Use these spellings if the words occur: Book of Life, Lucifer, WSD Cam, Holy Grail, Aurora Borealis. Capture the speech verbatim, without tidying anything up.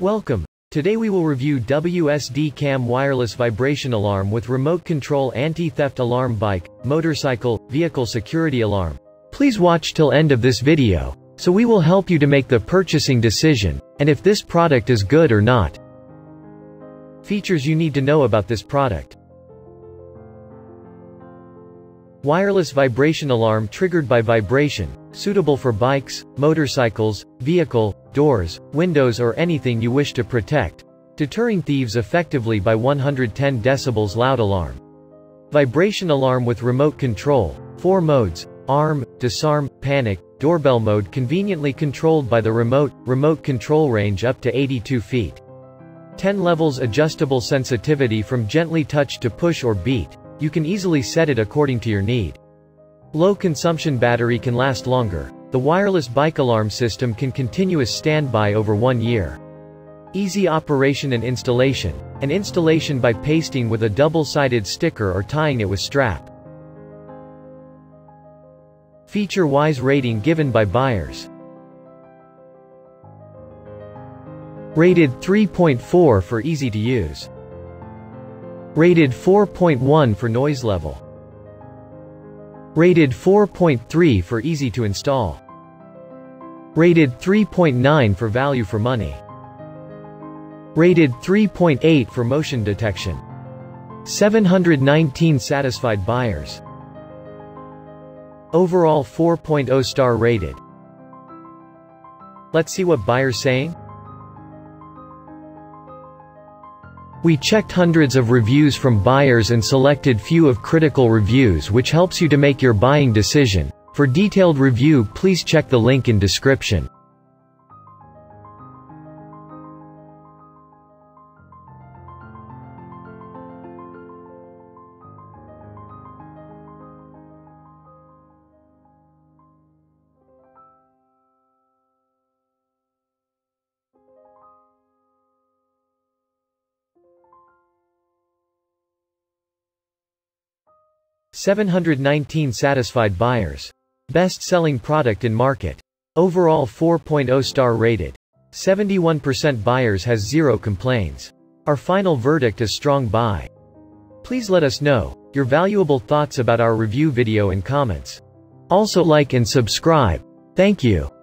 Welcome. Today we will review W S D Cam wireless vibration alarm with remote control anti-theft alarm bike, motorcycle, vehicle security alarm. Please watch till end of this video, so we will help you to make the purchasing decision, and if this product is good or not. Features you need to know about this product. Wireless vibration alarm triggered by vibration, suitable for bikes, motorcycles, vehicle, doors, windows or anything you wish to protect, deterring thieves effectively by one hundred ten decibels loud alarm. Vibration alarm with remote control, four modes, arm, disarm, panic, doorbell mode conveniently controlled by the remote, remote control range up to eighty-two feet. ten levels adjustable sensitivity from gently touch to push or beat. You can easily set it according to your need. Low consumption battery can last longer. The wireless bike alarm system can continuous standby over one year. Easy operation and installation. An installation by pasting with a double-sided sticker or tying it with strap. Feature-wise rating given by buyers. Rated three point four for easy to use. Rated four point one for noise level. Rated four point three for easy to install. Rated three point nine for value for money. Rated three point eight for motion detection. seven hundred nineteen satisfied buyers. Overall four point zero star rated. Let's see what buyers saying. We checked hundreds of reviews from buyers and selected few of critical reviews which helps you to make your buying decision. For detailed review please check the link in description. seven hundred nineteen satisfied buyers. Best-selling product in market. Overall four point zero star rated. seventy-one percent buyers has zero complaints. Our final verdict is strong buy. Please let us know your valuable thoughts about our review video in comments. Also like and subscribe. Thank you.